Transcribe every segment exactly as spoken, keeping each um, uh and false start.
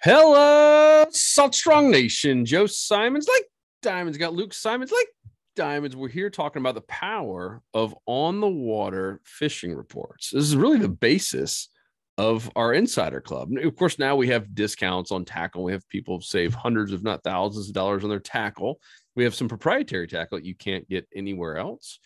Hello, Salt Strong Nation. Joe Simons, like diamonds. Got Luke Simons, like diamonds. We're here talking about the power of on-the-water fishing reports. This is really the basis of our Insider Club. Of course, now we have discounts on tackle. We have people save hundreds, if not thousands of dollars on their tackle. We have some proprietary tackle that you can't get anywhere else.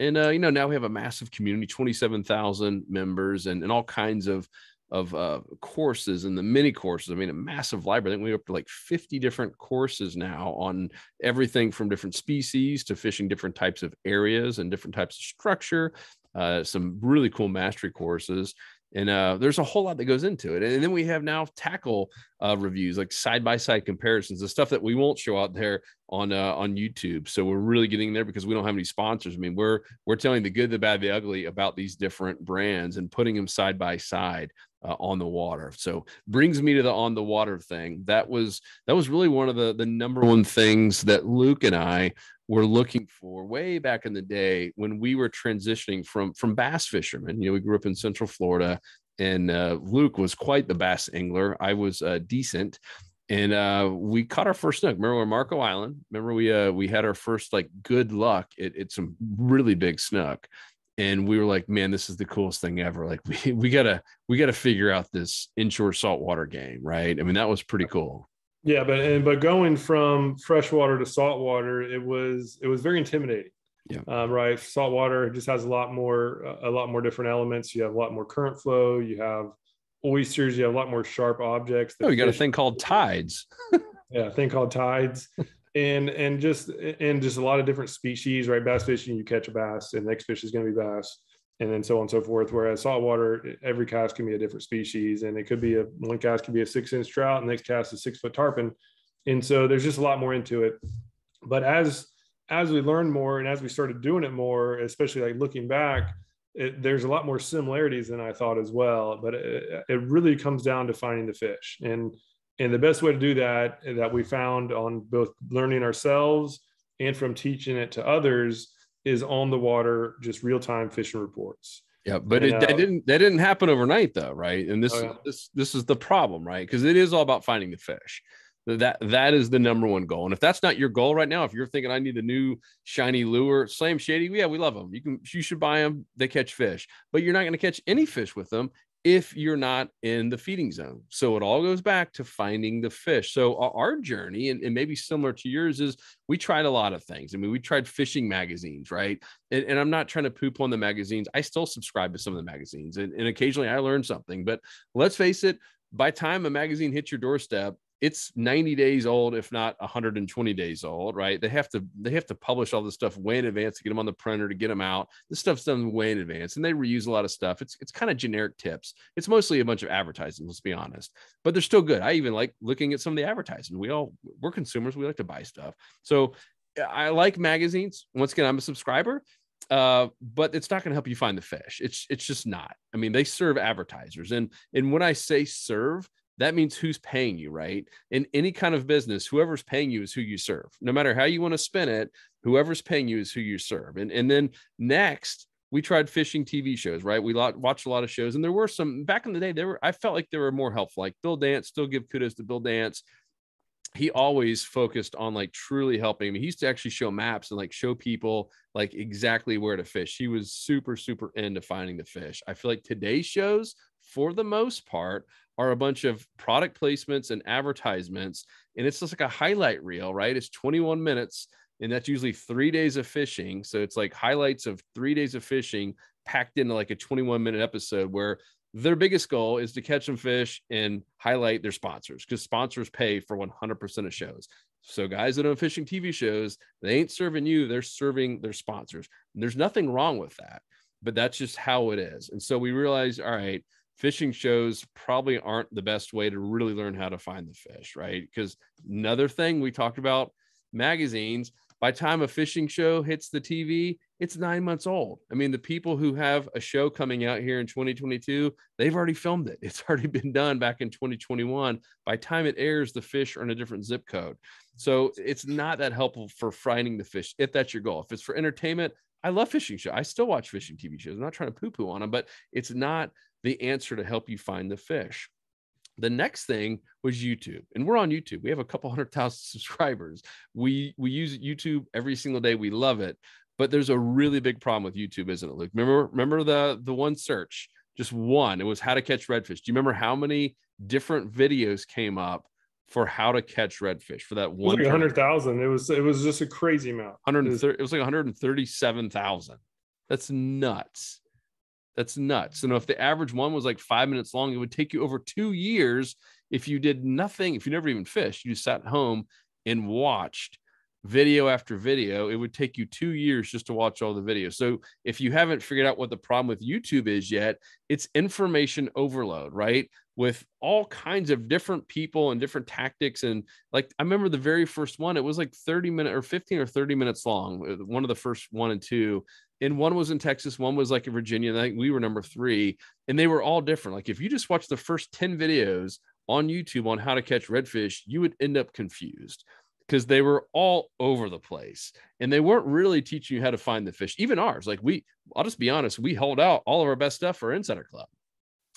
And, uh, you know, now we have a massive community, twenty-seven thousand members and, and all kinds of of uh, courses and the mini courses. I mean, a massive library. I think we're up to like fifty different courses now on everything from different species to fishing different types of areas and different types of structure, uh, some really cool mastery courses. And uh, there's a whole lot that goes into it. And then we have now tackle uh, reviews, like side-by-side comparisons, the stuff that we won't show out there on uh, on YouTube. So we're really getting there because we don't have any sponsors. I mean, we're, we're telling the good, the bad, the ugly about these different brands and putting them side-by-side. Uh, on the water. So brings me to the on the water thing. That was, that was really one of the, the number one things that Luke and I were looking for way back in the day when we were transitioning from, from bass fishermen. You know, we grew up in Central Florida and uh, Luke was quite the bass angler. I was uh, decent. And uh, we caught our first snook. Remember, we're Marco Island. Remember we, uh, we had our first like good luck at, at some really big snook. And we were like, man, this is the coolest thing ever. Like we, we gotta, we gotta figure out this inshore saltwater game. Right. I mean, that was pretty cool. Yeah. But, and, but going from freshwater to saltwater, it was, it was very intimidating. Yeah. Um, right. Saltwater just has a lot more, a lot more different elements. You have a lot more current flow. You have oysters. You have a lot more sharp objects. Oh, you got a thing called tides. Yeah. A thing called tides. And and just and just a lot of different species, right? Bass fishing, you catch a bass, and the next fish is going to be bass, and then so on and so forth. Whereas saltwater, every cast can be a different species, and it could be a one cast could be a six-inch trout, and the next cast is six foot tarpon, and so there's just a lot more into it. But as as we learned more, and as we started doing it more, especially like looking back, it, there's a lot more similarities than I thought as well. But it, it really comes down to finding the fish. And And the best way to do that, that we found on both learning ourselves and from teaching it to others, is on the water, just real-time fishing reports. Yeah, but it, that didn't that didn't happen overnight, though, right? And this oh, yeah. this this is the problem, right? Because it is all about finding the fish. That that is the number one goal. And if that's not your goal right now, if you're thinking I need a new shiny lure, Slam Shady, yeah, we love them. You can you should buy them. They catch fish, but you're not going to catch any fish with them if you're not in the feeding zone. So it all goes back to finding the fish. So our journey, and, and maybe similar to yours, is we tried a lot of things. I mean, we tried fishing magazines, right? And, and I'm not trying to poop on the magazines. I still subscribe to some of the magazines, and, and occasionally I learn something. But let's face it, by the time a magazine hits your doorstep, it's ninety days old, if not one hundred twenty days old, right? They have to they have to publish all this stuff way in advance to get them on the printer, to get them out. This stuff's done way in advance, and they reuse a lot of stuff. It's it's kind of generic tips. It's mostly a bunch of advertising, let's be honest, but they're still good. I even like looking at some of the advertising. We all, we're consumers. We like to buy stuff. So I like magazines. Once again, I'm a subscriber. Uh, but it's not going to help you find the fish. It's it's just not. I mean, they serve advertisers. And, and when I say serve, that means who's paying you, right? In any kind of business, whoever's paying you is who you serve. No matter how you want to spin it, whoever's paying you is who you serve. And, and then next, we tried fishing T V shows, right? We watched a lot of shows, and there were some back in the day. There were I felt like there were more helpful, like Bill Dance. Still give kudos to Bill Dance. He always focused on like truly helping. I mean, he used to actually show maps and like show people like exactly where to fish. He was super, super into finding the fish. I feel like today's shows, for the most part, are a bunch of product placements and advertisements. And it's just like a highlight reel, right? It's twenty-one minutes, and that's usually three days of fishing. So it's like highlights of three days of fishing packed into like a twenty-one minute episode where their biggest goal is to catch some fish and highlight their sponsors, because sponsors pay for one hundred percent of shows. So guys that own fishing T V shows, they ain't serving you, they're serving their sponsors. And there's nothing wrong with that, but that's just how it is. And so we realized, all right, fishing shows probably aren't the best way to really learn how to find the fish, right? Because another thing we talked about, magazines, by the time a fishing show hits the T V, it's nine months old. I mean, the people who have a show coming out here in twenty twenty-two, they've already filmed it. It's already been done back in twenty twenty-one. By the time it airs, the fish are in a different zip code. So it's not that helpful for finding the fish, if that's your goal. If it's for entertainment, I love fishing shows. I still watch fishing T V shows. I'm not trying to poo-poo on them, but it's not the answer to help you find the fish. The next thing was YouTube, and we're on YouTube. We have a couple hundred thousand subscribers. We, we use YouTube every single day. We love it, but there's a really big problem with YouTube, isn't it, Luke? Remember, remember the, the one search, just one, it was how to catch redfish. Do you remember how many different videos came up for how to catch redfish for that one? It was like one hundred thousand. It was, it was just a crazy amount. one hundred thirty, it was like one hundred thirty-seven thousand. That's nuts. That's nuts. And if the average one was like five minutes long, it would take you over two years if you did nothing, if you never even fished, you just sat at home and watched video after video. It would take you two years just to watch all the videos. So if you haven't figured out what the problem with YouTube is yet, it's information overload, right? With all kinds of different people and different tactics. And like, I remember the very first one, it was like thirty minutes or fifteen or thirty minutes long. One of the first one and two. And one was in Texas, one was like in Virginia, and I think we were number three, and they were all different. Like if you just watch the first ten videos on YouTube on how to catch redfish, you would end up confused because they were all over the place and they weren't really teaching you how to find the fish, even ours. Like we, I'll just be honest, we hold out all of our best stuff for Insider Club.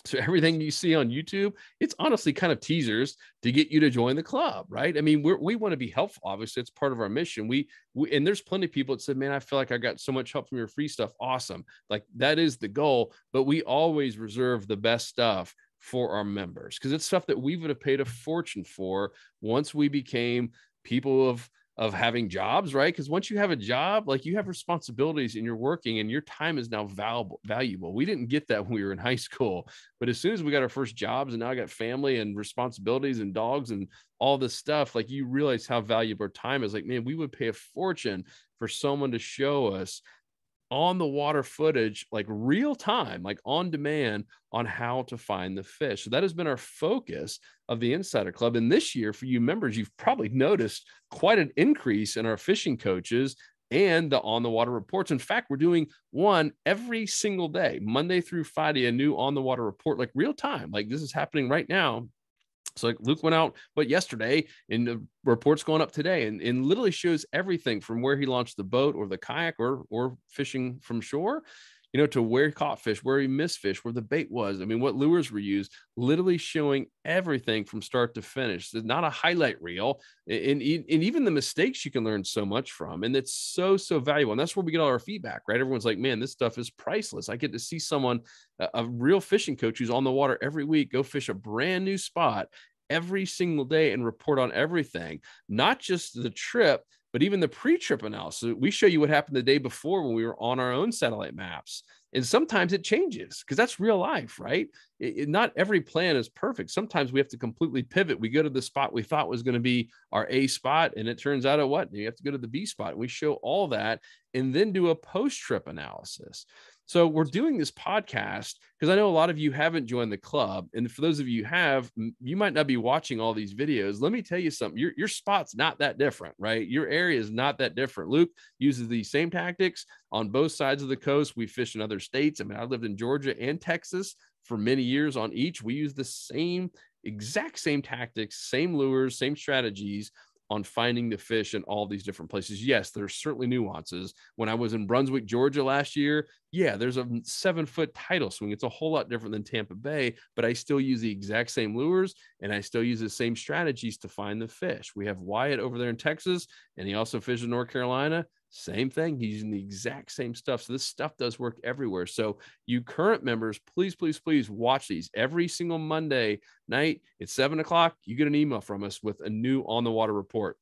So everything you see on YouTube, it's honestly kind of teasers to get you to join the club, right? I mean, we're, we want to be helpful. Obviously, it's part of our mission. We, we and there's plenty of people that said, man, I feel like I got so much help from your free stuff. Awesome. Like that is the goal, but we always reserve the best stuff for our members because it's stuff that we would have paid a fortune for once we became people of of having jobs, right? Because once you have a job, like you have responsibilities and you're working and your time is now valuable. Valuable. We didn't get that when we were in high school, but as soon as we got our first jobs and now I got family and responsibilities and dogs and all this stuff, like you realize how valuable our time is. Like, man, we would pay a fortune for someone to show us on the water footage, like real time, like on demand on how to find the fish. So that has been our focus of the Insider Club. And this year for you members, you've probably noticed quite an increase in our fishing coaches and the on the water reports. In fact, we're doing one every single day, Monday through Friday, a new on the water report, like real time, like this is happening right now. So like Luke went out, but yesterday, and the report's going up today, and, and literally shows everything from where he launched the boat or the kayak or or fishing from shore, you know, to where he caught fish, where he missed fish, where the bait was. I mean, what lures were used, literally showing everything from start to finish. There's not a highlight reel, and, and, and even the mistakes you can learn so much from. And it's so, so valuable. And that's where we get all our feedback, right? Everyone's like, man, this stuff is priceless. I get to see someone, a, a real fishing coach who's on the water every week, go fish a brand new spot every single day and report on everything, not just the trip, but even the pre-trip analysis. We show you what happened the day before when we were on our own satellite maps. And sometimes it changes because that's real life, right? It, it, not every plan is perfect. Sometimes we have to completely pivot. We go to the spot we thought was going to be our A spot, and it turns out it wasn't. You have to go to the B spot. And we show all that and then do a post-trip analysis. So we're doing this podcast because I know a lot of you haven't joined the club. And for those of you who have, you might not be watching all these videos. Let me tell you something. Your, your spot's not that different, right? Your area is not that different. Luke uses these same tactics on both sides of the coast. We fish in other states. I mean, I lived in Georgia and Texas for many years on each. We use the same, exact same tactics, same lures, same strategies on finding the fish in all these different places. Yes, there's certainly nuances. When I was in Brunswick, Georgia last year, yeah, there's a seven foot tidal swing. It's a whole lot different than Tampa Bay, but I still use the exact same lures and I still use the same strategies to find the fish. We have Wyatt over there in Texas, and he also fishes in North Carolina. Same thing. He's using the exact same stuff. So this stuff does work everywhere. So you current members, please, please, please watch these every single Monday night. It's seven o'clock. You get an email from us with a new on the water report.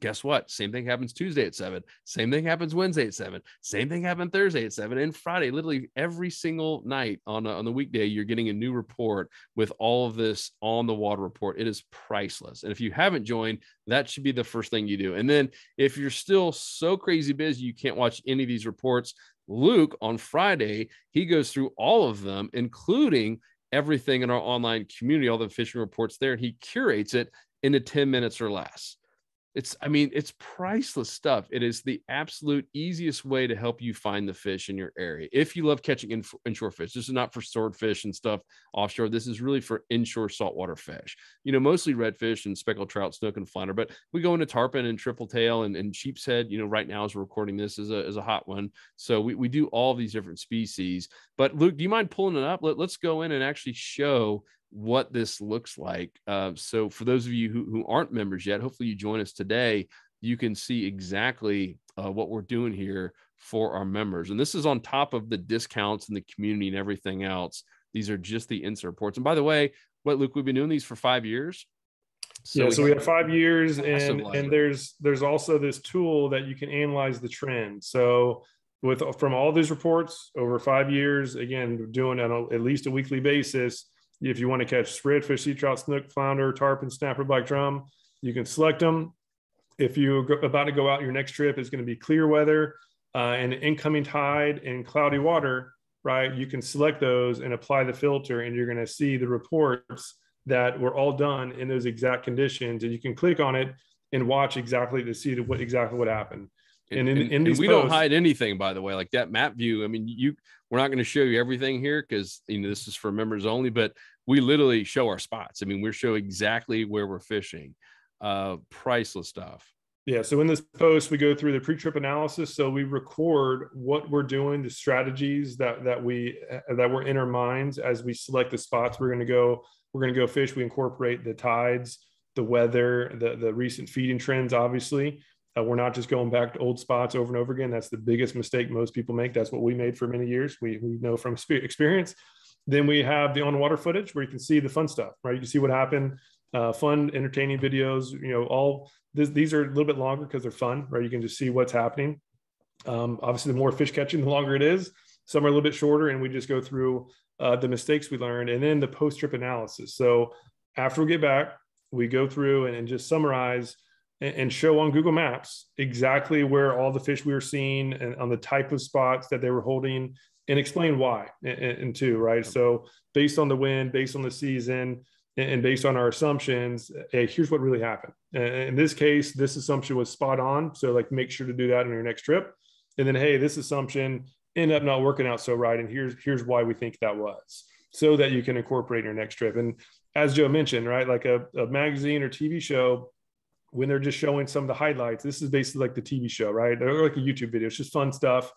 Guess what? Same thing happens Tuesday at seven. Same thing happens Wednesday at seven. Same thing happened Thursday at seven, and Friday, literally every single night on a, on the weekday, you're getting a new report with all of this on the water report. It is priceless. And if you haven't joined, that should be the first thing you do. And then if you're still so crazy busy, you can't watch any of these reports, Luke on Friday, he goes through all of them, including everything in our online community, all the fishing reports there. He curates it into ten minutes or less. It's, I mean, it's priceless stuff. It is the absolute easiest way to help you find the fish in your area. If you love catching in, inshore fish, this is not for swordfish and stuff offshore. This is really for inshore saltwater fish, you know, mostly redfish and speckled trout, snook and flounder, but we go into tarpon and triple tail and, and sheep's head, you know, right now as we're recording, this is a, is a hot one. So we, we do all these different species, but Luke, do you mind pulling it up? Let, let's go in and actually show what this looks like. Uh, so for those of you who, who aren't members yet, hopefully you join us today. You can see exactly uh, what we're doing here for our members. And this is on top of the discounts and the community and everything else. These are just the insert reports. And by the way, what, Luke, we've been doing these for five years. So yeah, we so we have five years and, and there's, there's also this tool that you can analyze the trend. So with, from all these reports over five years, again, doing on a, at least a weekly basis, if you want to catch redfish, sea trout, snook, flounder, tarpon, snapper, black drum, you can select them. If you're about to go out, your next trip is going to be clear weather uh, and incoming tide and cloudy water, right? You can select those and apply the filter, and you're going to see the reports that were all done in those exact conditions, and you can click on it and watch exactly to see what exactly what happened. And, and, in, and, in these and we posts, don't hide anything, by the way, like that map view. I mean, you we're not going to show you everything here because you know this is for members only, but we literally show our spots. I mean, we show exactly where we're fishing. Uh, priceless stuff. Yeah. So in this post, we go through the pre-trip analysis. So we record what we're doing, the strategies that that we that were in our minds as we select the spots we're going to go. We're going to go fish. We incorporate the tides, the weather, the, the recent feeding trends, obviously. Uh, we're not just going back to old spots over and over again. That's the biggest mistake most people make. That's what we made for many years. We, we know from experience. Then we have the on-water footage where you can see the fun stuff, right? You can see what happened, uh, fun, entertaining videos, you know, all this, these are a little bit longer because they're fun, right? You can just see what's happening. Um, obviously, the more fish catching, the longer it is. Some are a little bit shorter, and we just go through Uh, the mistakes we learned, and then the post-trip analysis. So after we get back, we go through and, and just summarize and, and show on Google Maps exactly where all the fish we were seeing and on the type of spots that they were holding, and explain why and, and too, right? So based on the wind, based on the season, and, and based on our assumptions, hey, here's what really happened. Uh, in this case, this assumption was spot on. So like, make sure to do that on your next trip. And then, hey, this assumption end up not working out so right, and here's here's why we think that was, so that you can incorporate your next trip. And as Joe mentioned, right, like a, a magazine or T V show, when they're just showing some of the highlights, this is basically like the T V show, right? They're like a YouTube video, it's just fun stuff.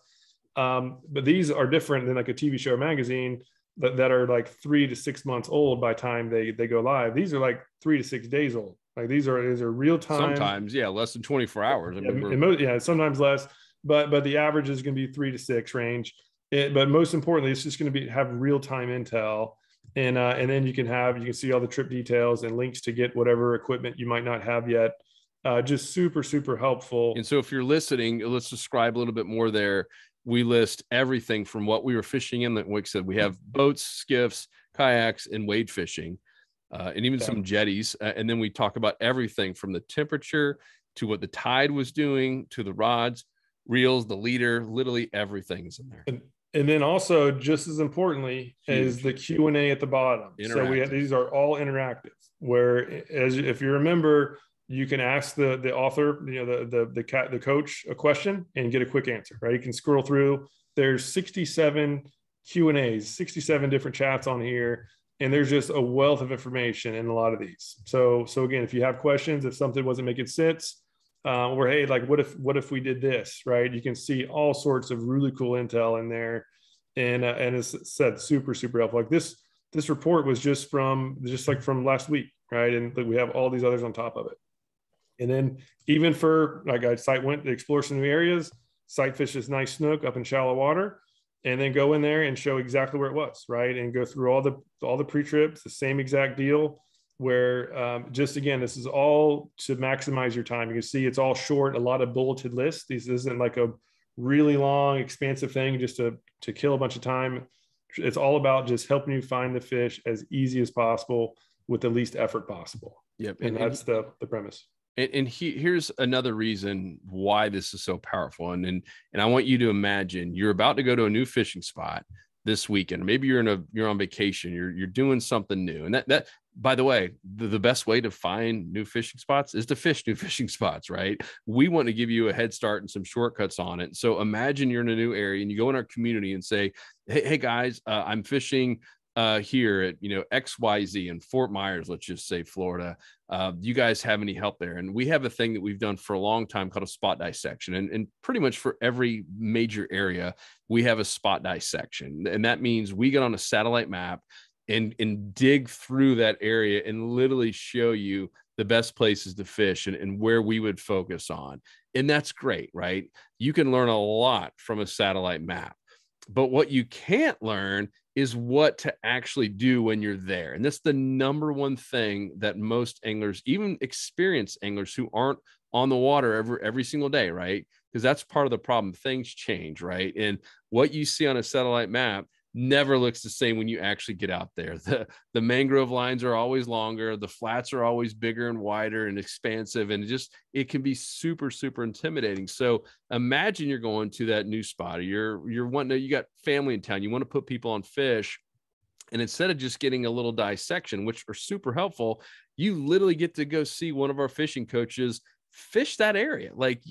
Um, but these are different than like a T V show or magazine that, that are like three to six months old by the time they they go live. These are like three to six days old. Like these are these are real time. Sometimes, yeah, less than twenty-four hours. I mean, yeah, most, yeah, sometimes less. But but the average is going to be three to six range. It, but most importantly, it's just going to be have real time intel, and uh, and then you can have you can see all the trip details and links to get whatever equipment you might not have yet. Uh, just super super helpful. And so if you're listening, let's describe a little bit more there. We list everything from what we were fishing in. Like Wick said, we have boats, skiffs, kayaks, and wade fishing, uh, and even yeah. some jetties. Uh, and then we talk about everything from the temperature to what the tide was doing to the rods, reels, the leader, literally everything's in there. And, and then also, just as importantly, Huge. is the Q and A at the bottom. So we have, these are all interactive, where as if you remember, you can ask the the author, you know, the the the cat, the coach, a question and get a quick answer. Right? You can scroll through. There's sixty-seven Q and A's, sixty-seven different chats on here, and there's just a wealth of information in a lot of these. So so again, if you have questions, if something wasn't making sense, Uh, or hey, like what if what if we did this, right? You can see all sorts of really cool intel in there, and uh, and as I said, super super helpful. Like this this report was just from just like from last week, right? And we have all these others on top of it. And then even for like I site went to explore some new areas, sight fish this nice snook up in shallow water, and then go in there and show exactly where it was, right? And go through all the all the pre-trips, the same exact deal. Where um, just again, this is all to maximize your time. You can see it's all short, a lot of bulleted lists. This isn't like a really long, expansive thing just to, to kill a bunch of time. It's all about just helping you find the fish as easy as possible with the least effort possible. Yep. And, and that's the, the premise. And, and he, here's another reason why this is so powerful. And, and, and I want you to imagine you're about to go to a new fishing spot this weekend. Maybe you're in a you're on vacation, you're you're doing something new. And that that by the way, the, the best way to find new fishing spots is to fish new fishing spots, right? We want to give you a head start and some shortcuts on it. So imagine you're in a new area and you go in our community and say, hey, hey guys, uh, I'm fishing uh here at, you know, X Y Z in Fort Myers, let's just say Florida. Uh, you guys have any help there? And we have a thing that we've done for a long time called a spot dissection. And, and pretty much for every major area, we have a spot dissection. And that means we get on a satellite map and and dig through that area and literally show you the best places to fish and, and where we would focus on. And that's great, right? You can learn a lot from a satellite map, but what you can't learn is what to actually do when you're there. And that's the number one thing that most anglers, even experienced anglers who aren't on the water every, every single day, right? Because that's part of the problem. Things change, right? And what you see on a satellite map never looks the same when you actually get out there. The, the mangrove lines are always longer. The flats are always bigger and wider and expansive. And just, it can be super, super intimidating. So imagine you're going to that new spot, or you're, you're wanting to, you got family in town, you want to put people on fish. And instead of just getting a little dissection, which are super helpful, you literally get to go see one of our fishing coaches fish that area. Like,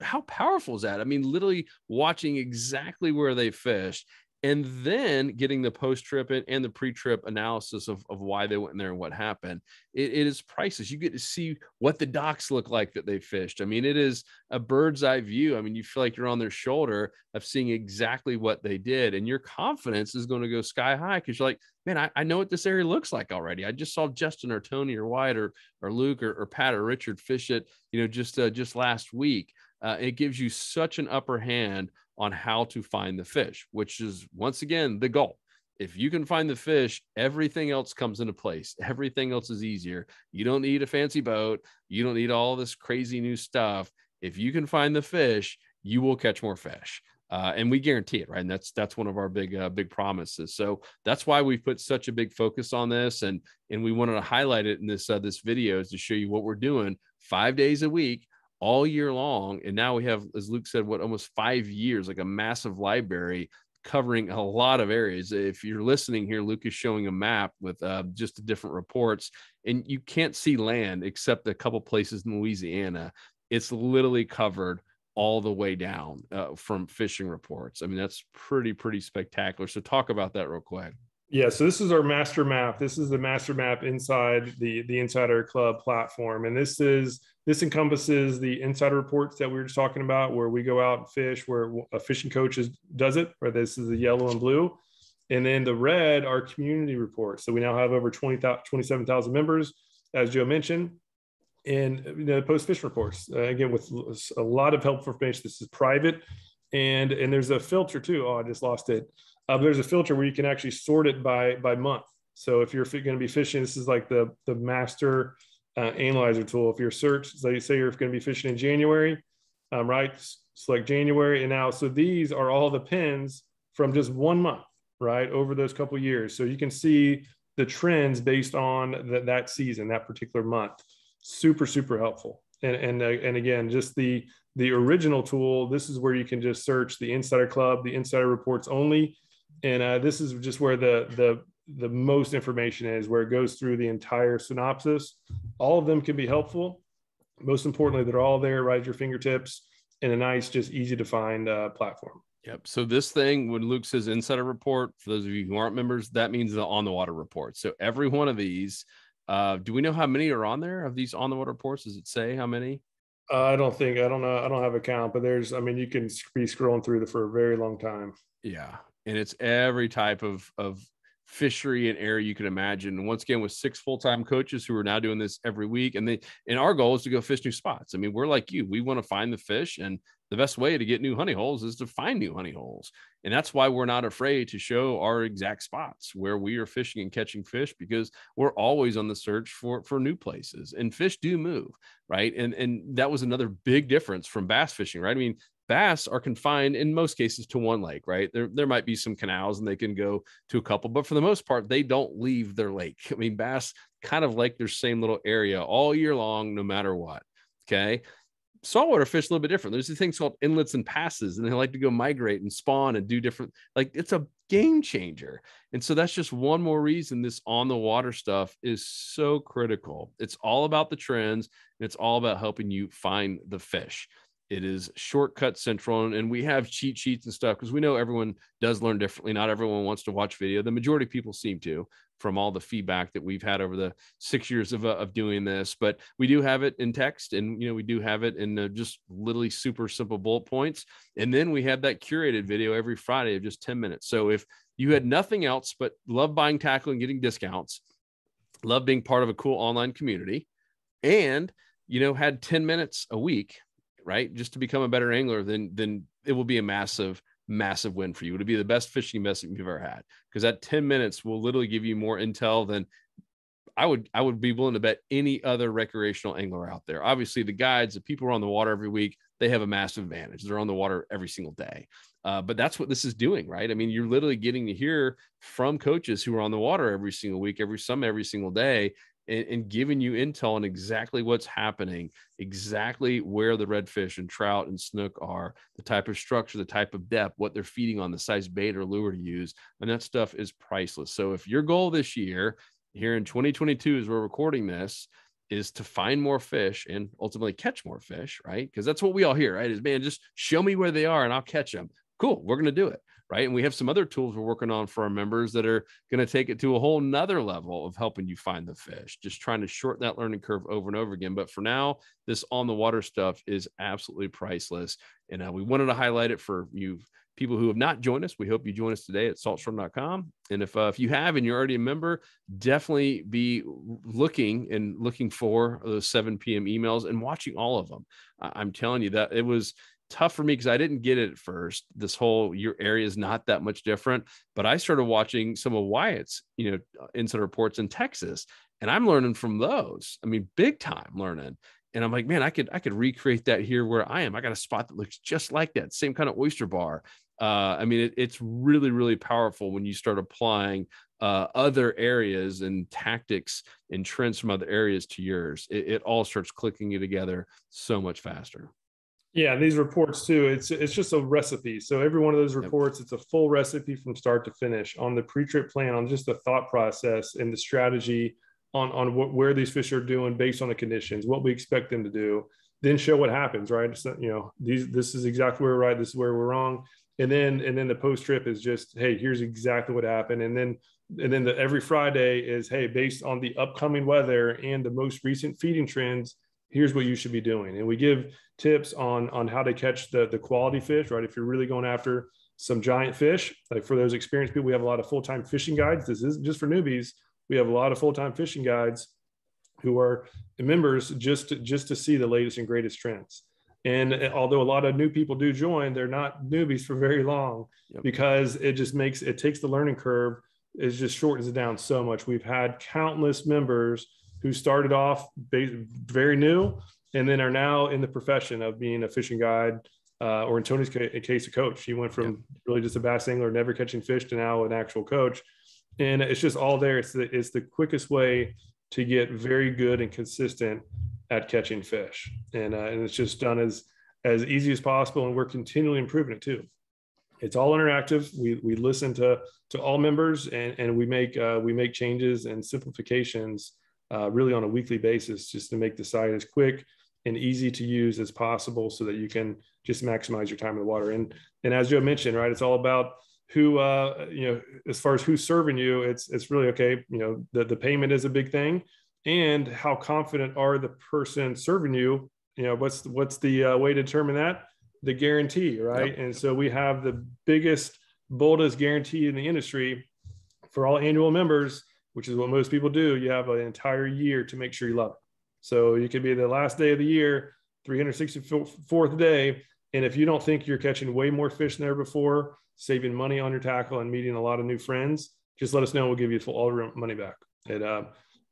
how powerful is that? I mean, literally watching exactly where they fished, and then getting the post-trip and the pre-trip analysis of, of why they went in there and what happened. It, it is priceless. You get to see what the docks look like that they fished. I mean, it is a bird's eye view. I mean, you feel like you're on their shoulder of seeing exactly what they did. And your confidence is going to go sky high, because you're like, man, I, I know what this area looks like already. I just saw Justin or Tony or Wyatt or, or Luke or, or Pat or Richard fish it, you know, just, uh, just last week. Uh, it gives you such an upper hand on how to find the fish, which is, once again, the goal. If you can find the fish, everything else comes into place. Everything else is easier. You don't need a fancy boat. You don't need all this crazy new stuff. If you can find the fish, you will catch more fish. Uh, and we guarantee it, right? And that's, that's one of our big, uh, big promises. So that's why we've put such a big focus on this. And, and we wanted to highlight it in this, uh, this video, is to show you what we're doing five days a week, all year long. And now we have, as Luke said, what, almost five years, like a massive library covering a lot of areas. If you're listening here, Luke is showing a map with uh, just the different reports, and you can't see land except a couple places in Louisiana. It's literally covered all the way down uh, from fishing reports. I mean, that's pretty, pretty spectacular. So talk about that real quick. Yeah, so this is our master map. This is the master map inside the, the Insider Club platform. And this is this encompasses the insider reports that we were just talking about, where we go out and fish, where a fishing coach is, does it, where this is the yellow and blue. And then the red are community reports. So we now have over twenty-seven thousand members, as Joe mentioned, and you know, post-fishing reports. Uh, again, with a lot of helpful information. This is private. And, and there's a filter too. Oh, I just lost it. Uh, there's a filter where you can actually sort it by by month. So if you're going to be fishing, this is like the the master uh, analyzer tool. If your search, so you say you're going to be fishing in January, um, right? Select January, and now so these are all the pins from just one month, right? Over those couple of years, so you can see the trends based on the, that season, that particular month. Super super helpful. And and uh, and again, just the the original tool. This is where you can just search the Insider Club, the Insider Reports only. And uh, this is just where the, the, the most information is, where it goes through the entire synopsis. All of them can be helpful. Most importantly, they're all there right at your fingertips in a nice, just easy to find uh, platform. Yep. So this thing, when Luke says Insider Report, for those of you who aren't members, that means the on the water report. So every one of these, uh, do we know how many are on there of these on the water reports? Does it say how many? Uh, I don't think, I don't know. I don't have a count, but there's, I mean, you can be scrolling through it for a very long time. Yeah. And it's every type of, of fishery and area you can imagine. And once again, with six full-time coaches who are now doing this every week. And they, and our goal is to go fish new spots. I mean, we're like you, we want to find the fish, and the best way to get new honey holes is to find new honey holes. And that's why we're not afraid to show our exact spots where we are fishing and catching fish, because we're always on the search for, for new places, and fish do move, right? And, and that was another big difference from bass fishing, right? I mean, bass are confined in most cases to one lake, right? There, there might be some canals and they can go to a couple, but for the most part, they don't leave their lake. I mean, bass kind of like their same little area all year long, no matter what, okay? Saltwater fish a little bit different. There's these things called inlets and passes, and they like to go migrate and spawn and do different, like it's a game changer. And so that's just one more reason this on the water stuff is so critical. It's all about the trends, and it's all about helping you find the fish. It is shortcut central, and we have cheat sheets and stuff because we know everyone does learn differently. Not everyone wants to watch video. The majority of people seem to, from all the feedback that we've had over the six years of, uh, of doing this. But we do have it in text, and you know we do have it in uh, just literally super simple bullet points. And then we have that curated video every Friday of just ten minutes. So if You had nothing else but love buying tackle and getting discounts, love being part of a cool online community, and, you know, had ten minutes a week, right? Just to become a better angler, then, then it will be a massive, massive win for you. It'll be the best fishing investment you've ever had, because that ten minutes will literally give you more intel than I would, I would be willing to bet any other recreational angler out there. Obviously the guides, the people who are on the water every week, they have a massive advantage. They're on the water every single day. Uh, but that's what this is doing, right? I mean, you're literally getting to hear from coaches who are on the water every single week, every some, every single day, and, and giving you intel on exactly what's happening, exactly where the redfish and trout and snook are, the type of structure, the type of depth, what they're feeding on, the size bait or lure to use. And that stuff is priceless. So if your goal this year, here in twenty twenty-two, as we're recording this, is to find more fish and ultimately catch more fish, right? Because that's what we all hear, right? Is, man, just show me where they are and I'll catch them. Cool, we're going to do it, right? And we have some other tools we're working on for our members that are going to take it to a whole nother level of helping you find the fish, just trying to shorten that learning curve over and over again. But for now, this on the water stuff is absolutely priceless. And uh, we wanted to highlight it for you people who have not joined us. We hope you join us today at salt strong dot com. And if, uh, if you have, and you're already a member, definitely be looking and looking for those seven p.m. emails and watching all of them. I- I'm telling you that it was tough for me because I didn't get it at first. This whole, your area is not that much different, but I started watching some of Wyatt's, you know, insider reports in Texas, and I'm learning from those. I mean, big time learning. And I'm like, man, I could, I could recreate that here where I am. I got a spot that looks just like that. Same kind of oyster bar. Uh, I mean, it, it's really, really powerful when you start applying uh, other areas and tactics and trends from other areas to yours. It, it all starts clicking you together so much faster. Yeah, these reports too, it's it's just a recipe. So every one of those reports, it's a full recipe from start to finish on the pre-trip plan, on just the thought process and the strategy on, on what, where these fish are doing based on the conditions, what we expect them to do, then show what happens, right? So, you know, these, this is exactly where we're right, this is where we're wrong. And then and then the post-trip is just, hey, here's exactly what happened. And then and then the, every Friday is, hey, based on the upcoming weather and the most recent feeding trends, here's what you should be doing. And we give tips on, on how to catch the, the quality fish, right? If you're really going after some giant fish, like for those experienced people, we have a lot of full-time fishing guides. This isn't just for newbies. We have a lot of full-time fishing guides who are members just to, just to see the latest and greatest trends. And although a lot of new people do join, they're not newbies for very long. Yep. Because it just makes, it takes the learning curve. It just shortens it down so much. We've had countless members who started off very new and then are now in the profession of being a fishing guide, uh, or in Tony's case, a coach. He went from yeah. really just a bass angler, never catching fish, to now an actual coach. And it's just all there. It's the, it's the quickest way to get very good and consistent at catching fish. And, uh, and it's just done as, as easy as possible. And we're continually improving it too. It's all interactive. We, we listen to, to all members, and, and we make, uh, we make changes and simplifications Uh, really on a weekly basis, just to make the site as quick and easy to use as possible so that you can just maximize your time in the water. And, and as Joe mentioned, right, it's all about who, uh, you know, as far as who's serving you, it's, it's really, okay, you know, the, the payment is a big thing, and how confident are the person serving you, you know, what's, what's the uh, way to determine that? The guarantee, right? Yep. And so we have the biggest, boldest guarantee in the industry for all annual members, which is what most people do. You have an entire year to make sure you love it. So you could be the last day of the year, three hundred sixty-fourth day. And if you don't think you're catching way more fish than ever before, saving money on your tackle and meeting a lot of new friends, just let us know. We'll give you all your money back. It, uh,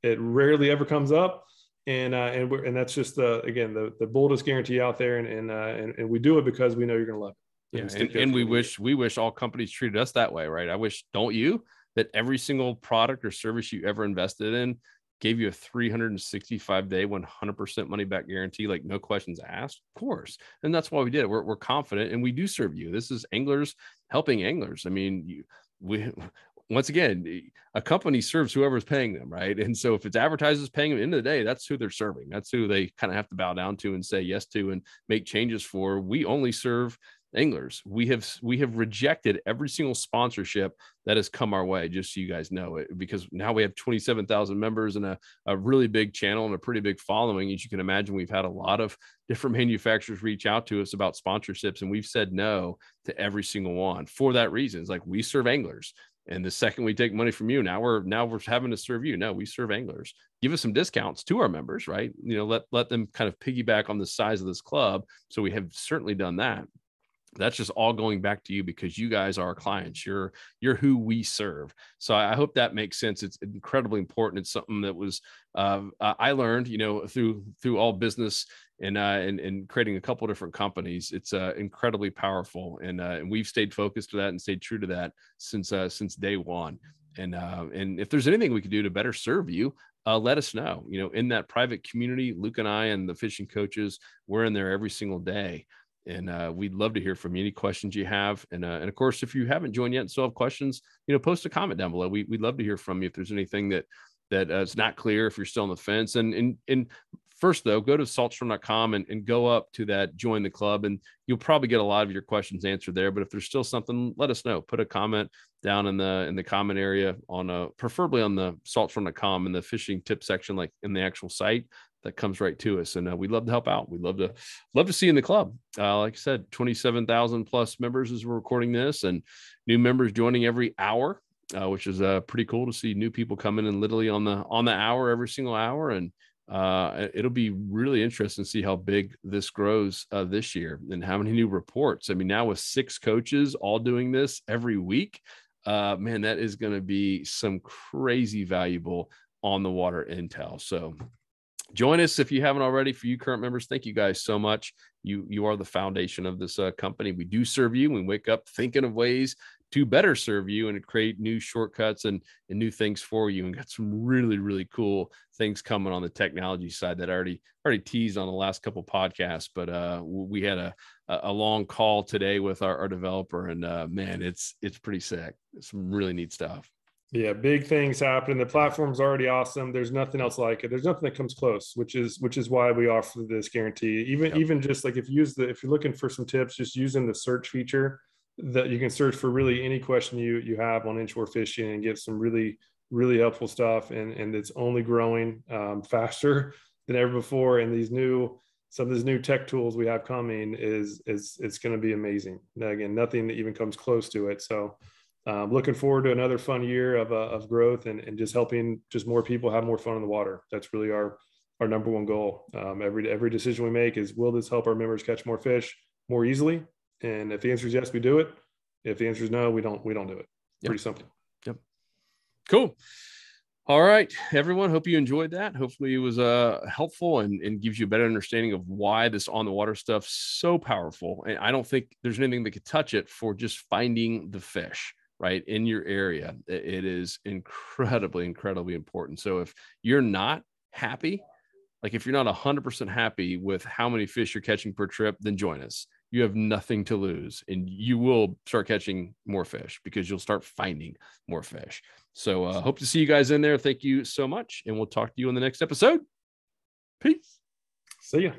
it rarely ever comes up. And, uh, and we're, and that's just the, again, the, the boldest guarantee out there. And, and, uh, and, and we do it because we know you're going to love it. Yeah, and, and we wish, we wish all companies treated us that way. Right. I wish, don't you? That every single product or service you ever invested in gave you a three hundred sixty-five day, one hundred percent money back guarantee, like no questions asked, of course. And that's why we did it. We're, we're confident, and we do serve you. This is anglers helping anglers. I mean, you, we, once again, a company serves whoever's paying them, right? And so if it's advertisers paying them, at the end of the day, that's who they're serving. That's who they kind of have to bow down to and say yes to and make changes for. We only serve anglers. We have, we have rejected every single sponsorship that has come our way, just so you guys know it, because now we have twenty-seven thousand members and a, a really big channel and a pretty big following. As you can imagine, we've had a lot of different manufacturers reach out to us about sponsorships, and we've said no to every single one for that reason. It's like, we serve anglers. And the second we take money from you, now we're now we're having to serve you. No, we serve anglers. Give us some discounts to our members, right? You know, let let them kind of piggyback on the size of this club. So we have certainly done that. That's just all going back to you because you guys are our clients. You're you're who we serve. So I hope that makes sense. It's incredibly important. It's something that was uh, I learned, you know, through through all business and uh, and and creating a couple of different companies. It's uh, incredibly powerful, and uh, and we've stayed focused to that and stayed true to that since uh, since day one. And uh, and if there's anything we could do to better serve you, uh, let us know. You know, in that private community, Luke and I and the fishing coaches, we're in there every single day. And uh, we'd love to hear from you, any questions you have. And, uh, and of course, if you haven't joined yet and still have questions, you know, post a comment down below. We, we'd love to hear from you if there's anything that that uh, is not clear, if you're still on the fence. And, and, and first, though, go to salt strong dot com and, and go up to that join the club, and you'll probably get a lot of your questions answered there. But if there's still something, let us know. Put a comment down in the in the comment area, on a, preferably on the salt strong dot com in the fishing tip section, like in the actual site. That comes right to us. And uh, we'd love to help out. We'd love to love to see you in the club. Uh, like I said, twenty-seven thousand plus members as we're recording this, and new members joining every hour, uh, which is uh, pretty cool to see new people come in and literally on the, on the hour, every single hour. And uh, it'll be really interesting to see how big this grows uh, this year and how many new reports. I mean, now with six coaches all doing this every week, uh, man, that is going to be some crazy valuable on the water intel. So join us if you haven't already. For you current members, thank you guys so much. You you are the foundation of this uh, company. We do serve you. We wake up thinking of ways to better serve you and to create new shortcuts and, and new things for you. And got some really, really cool things coming on the technology side that I already, already teased on the last couple of podcasts. But uh, we had a, a long call today with our, our developer, and uh, man, it's it's pretty sick. It's some really neat stuff. Yeah, big things happening. The platform's already awesome. There's nothing else like it. There's nothing that comes close, which is which is why we offer this guarantee. Even yep. even just like if you use the if you're looking for some tips, just using the search feature, that you can search for really any question you you have on inshore fishing and get some really really helpful stuff. And and it's only growing um, faster than ever before. And these new some of these new tech tools we have coming is is it's going to be amazing. Now, again, nothing that even comes close to it. So. Um, looking forward to another fun year of, uh, of growth and, and just helping just more people have more fun in the water. That's really our, our number one goal. Um, every, every decision we make is, will this help our members catch more fish more easily? And if the answer is yes, we do it. If the answer is no, we don't, we don't do it. Yep. Pretty simple. Yep. Cool. All right, everyone. Hope you enjoyed that. Hopefully it was uh, helpful and, and gives you a better understanding of why this on the water stuff's so powerful. And I don't think there's anything that could touch it for just finding the fish. Right in your area. It is incredibly, incredibly important. So if you're not happy, like if you're not one hundred percent happy with how many fish you're catching per trip, then join us. You have nothing to lose, and you will start catching more fish because you'll start finding more fish. So uh, hope to see you guys in there. Thank you so much. And we'll talk to you in the next episode. Peace. See ya.